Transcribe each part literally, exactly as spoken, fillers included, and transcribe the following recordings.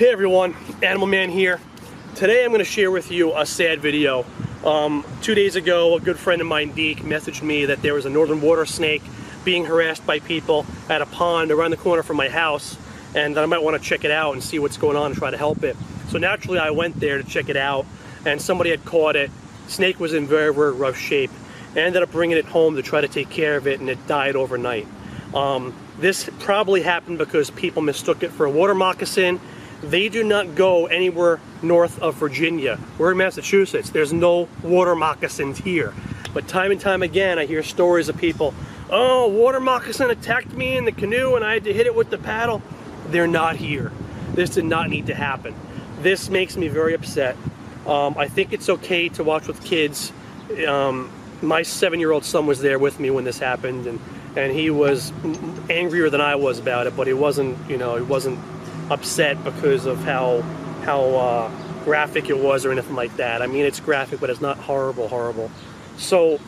Hey everyone, Animal Man here. Today I'm going to share with you a sad video. Um, two days ago, a good friend of mine, Deke, messaged me that there was a northern water snake being harassed by people at a pond around the corner from my house, and that I might want to check it out and see what's going on and try to help it. So naturally I went there to check it out, and somebody had caught it. Snake was in very, very rough shape. I ended up bringing it home to try to take care of it, and it died overnight. Um, this probably happened because people mistook it for a water moccasin. They do not go anywhere north of Virginia. We're in Massachusetts. There's no water moccasins here. But time and time again, I hear stories of people, oh, water moccasin attacked me in the canoe and I had to hit it with the paddle. They're not here. This did not need to happen. This makes me very upset. Um, I think it's okay to watch with kids. Um, my seven-year-old son was there with me when this happened, and, and he was angrier than I was about it, but he wasn't, you know, he wasn't upset because of how how uh, graphic it was or anything like that. I mean, it's graphic, but it's not horrible, horrible. So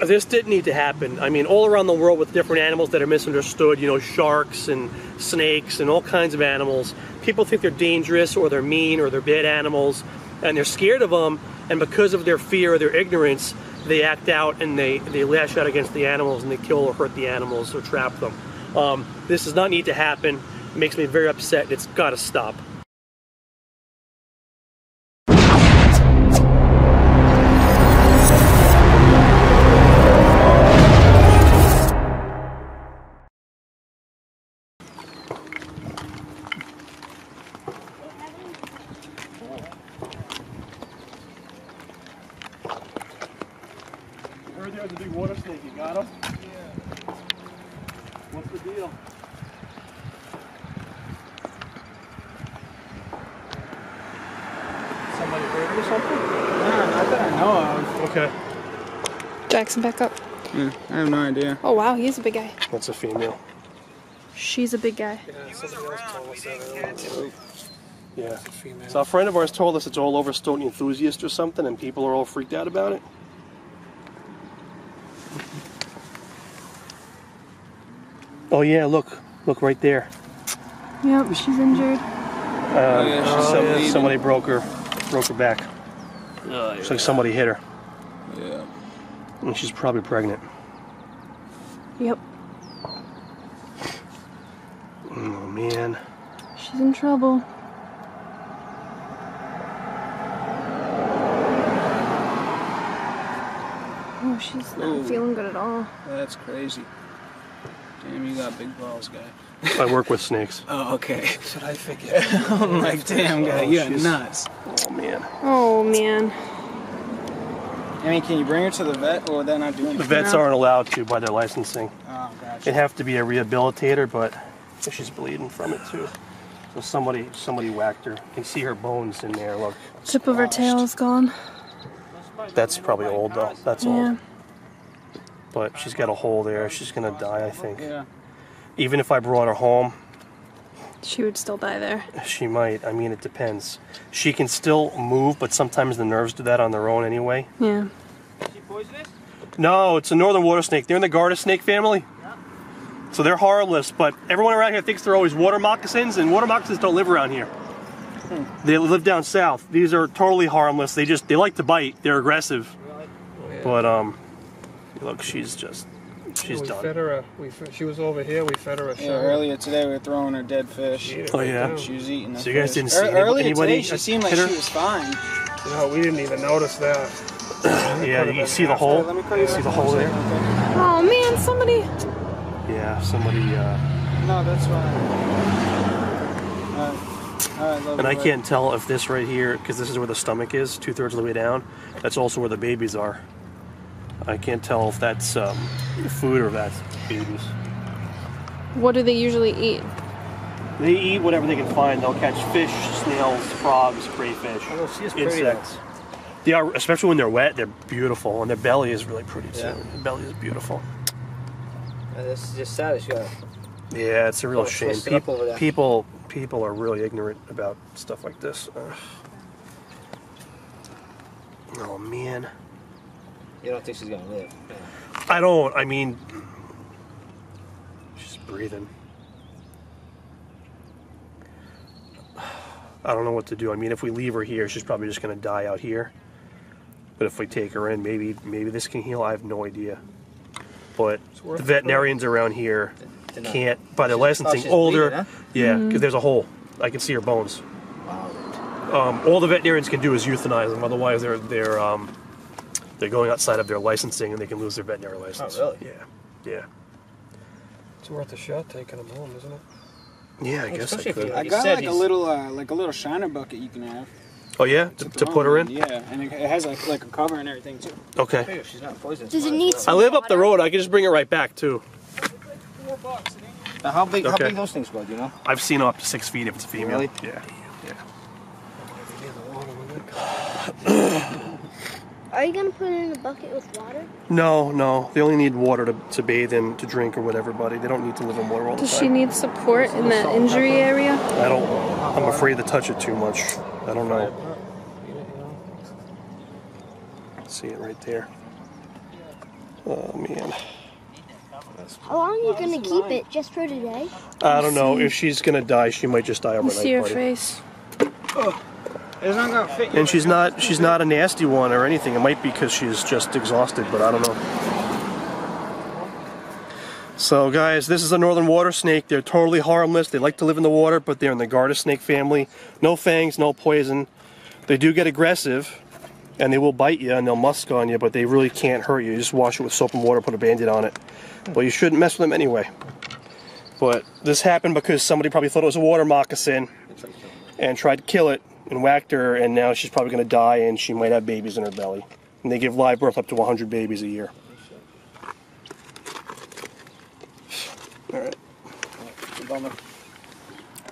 this didn't need to happen. I mean, all around the world with different animals that are misunderstood, you know, sharks and snakes and all kinds of animals. People think they're dangerous or they're mean or they're bad animals, and they're scared of them, and because of their fear or their ignorance, they act out and they, they lash out against the animals and they kill or hurt the animals or trap them. Um, this does not need to happen. It makes me very upset, and it's got to stop. I heard there was a big water snake. You got him? Yeah. What's the deal? Somebody hurt him or something? No, not that I know of. Okay. Jackson, back up. Yeah, I have no idea. Oh wow, he's a big guy. That's a female. She's a big guy. Yeah, somebody else told us that. Yeah. So a friend of ours told us it's all over Stoughton Enthusiast or something, and people are all freaked out about it. Oh yeah, look, look right there. Yeah, but she's injured. Uh, oh, yeah, she's oh, yeah, somebody broke her, broke her back. Oh, yeah. It's like somebody hit her. Yeah. And she's probably pregnant. Yep. Oh man. She's in trouble. Oh, she's not Ooh. feeling good at all. That's crazy. Damn, you got big balls, guy. I work with snakes. Oh, okay. That's what I figured. I'm like, damn, guy, oh, you're nuts. Oh, man. Oh, man. I mean, can you bring her to the vet, or they're not doing anything? The vets aren't allowed to by their licensing. Oh, gotcha. It'd have to be a rehabilitator, but she's bleeding from it, too. So somebody somebody whacked her. You can see her bones in there, look. Tip of her tail is gone. That's probably old, though. That's yeah. old. But she's got a hole there. She's going to die, I think. Yeah. Even if I brought her home, she would still die there. She might. I mean, it depends. She can still move, but sometimes the nerves do that on their own anyway. Yeah. Is she poisonous? No, it's a northern water snake. They're in the Garter Snake family. Yeah. So they're harmless, but everyone around here thinks they're always water moccasins, and water moccasins don't live around here. Hmm. They live down south. These are totally harmless. They just, they like to bite. They're aggressive. Really? Oh, yeah. But, um... Look, she's just, she's we done. Fed her a, we fed, she was over here, we fed her a yeah, earlier today we were throwing her dead fish. She oh yeah? She was eating the So you guys fish. didn't see er, anybody? Earlier today she seemed like she was fine. No, we didn't even notice that. yeah, you, you see the hole? Let me call you you see the hole there? Oh man, somebody. Yeah, somebody, uh... No, that's fine. Uh, Right, and I can't tell if this right here, because this is where the stomach is, two-thirds of the way down, that's also where the babies are. I can't tell if that's um, food or if that's babies. What do they usually eat? They eat whatever they can find. They'll catch fish, snails, frogs, crayfish, oh, she is insects. Pretty. They are, especially when they're wet, they're beautiful, and their belly is really pretty too. Yeah. Their belly is beautiful. Uh, this is just sad as you have. Yeah, it's a real oh, shame. People, people, people are really ignorant about stuff like this. Ugh. Oh man. You don't think she's gonna live? Yeah. I don't. I mean, she's breathing. I don't know what to do. I mean, if we leave her here, she's probably just going to die out here. But if we take her in, maybe maybe this can heal. I have no idea. But the veterinarians around here can't, by their licensing, older, yeah, because there's a hole. I can see her bones. Um, all the veterinarians can do is euthanize them. Otherwise, they're they're um, they're going outside of their licensing, and they can lose their veterinary license. Oh, really? Yeah, yeah. It's worth a shot taking them home, isn't it? Yeah, I guess I could. I got like a little uh, like a little shiner bucket you can have. Oh yeah, to, to put her in. Yeah, and it has like, like a cover and everything too. Okay. She's not poisoned. Does it need? I live up the road. I can just bring it right back too. It's like four bucks. Now how big? Okay. How big those things go? Do you know? I've seen up to six feet if it's a female. Really? Yeah. Yeah. Are you gonna put it in a bucket with water? No, no. They only need water to to bathe in, to drink or whatever, buddy. They don't need to live in water all the time. Does she need support in that injury area? I don't. I'm afraid to touch it too much. I don't know. See it right there. Oh man. How long are you gonna keep it? Just for today? I don't know. If she's gonna die, she might just die overnight. You see her face. Oh, it's not gonna fit. And she's not. She's not a nasty one or anything. It might be because she's just exhausted, but I don't know. So guys, this is a northern water snake. They're totally harmless. They like to live in the water, but they're in the garter snake family. No fangs, no poison. They do get aggressive. And they will bite you and they'll musk on you, but they really can't hurt you. You just wash it with soap and water, put a Band-Aid on it. But you shouldn't mess with them anyway. But this happened because somebody probably thought it was a water moccasin and tried to kill it and whacked her, and now she's probably going to die and she might have babies in her belly. And they give live birth up to one hundred babies a year. All right.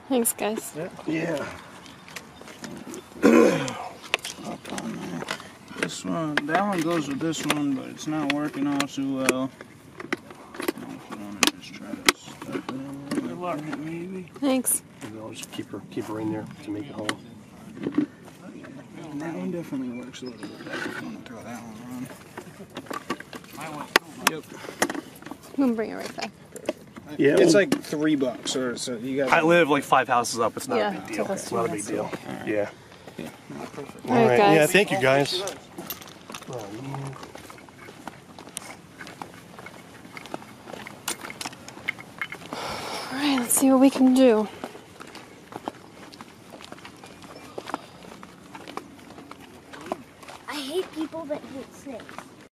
Thanks, guys. Yeah. Yeah. This one, that one goes with this one, but it's not working all too well. Good luck, maybe. Thanks. Maybe I'll just keep her, keep her in there to make it whole. That one definitely works a little bit better. I'm gonna throw that one around. Yep. I'm gonna bring it right back. Yeah, it's like three bucks, or so you got. I live like five houses up. It's not yeah, a big deal. It's not a big deal. Right. Yeah. Yeah. Perfect. All right, All right. Guys. Yeah, thank you guys. Oh, man. All right, let's see what we can do.